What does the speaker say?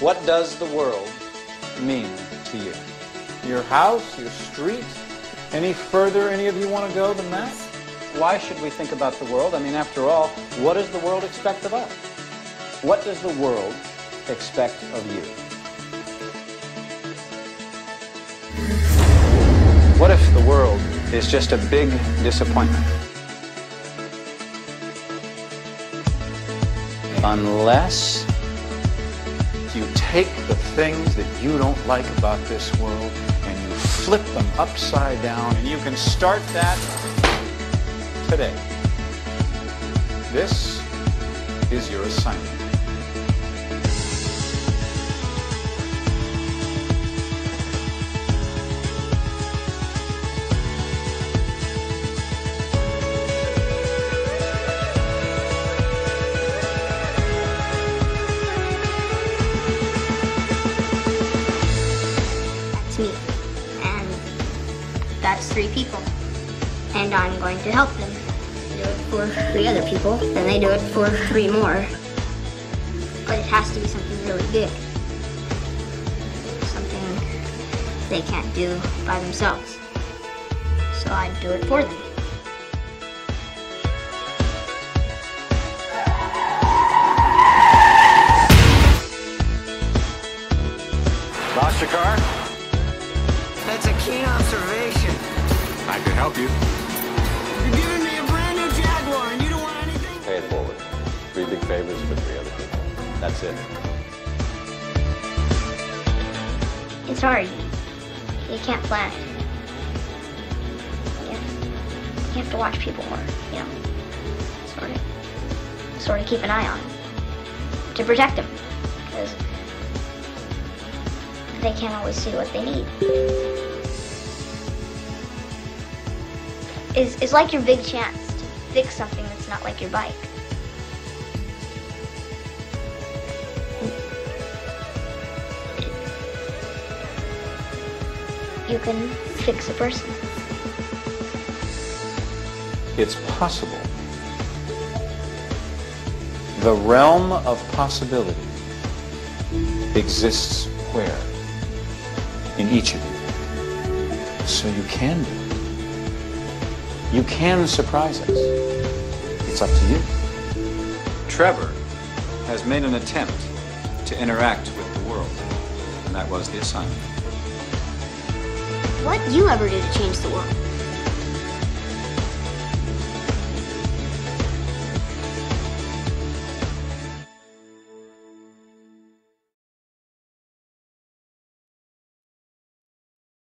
What does the world mean to you? Your house, your street? Any further any of you want to go than that? Why should we think about the world? I mean, after all, what does the world expect of us? What does the world expect of you? What if the world is just a big disappointment? Unless you take the things that you don't like about this world and you flip them upside down, and you can start that today. This is your assignment. Me. And that's 3 people, and I'm going to help them. I do it for 3 other people, then they do it for 3 more. But it has to be something really big, something they can't do by themselves. So I do it for them. Lost your car? That's a keen observation. I could help you. You're giving me a brand new Jaguar and you don't want anything? Pay it forward. 3 big favors for 3 other people. That's it. It's hard. You can't plan. You have to watch people more, you know. Sort of keep an eye on. To protect them. Because they can't always see what they need. It's like your big chance to fix something that's not like your bike. You can fix a person. It's possible. The realm of possibility exists where? In each of you. So you can do it. You can surprise us. It's up to you. Trevor has made an attempt to interact with the world, and that was the assignment. What do you ever do to change the world?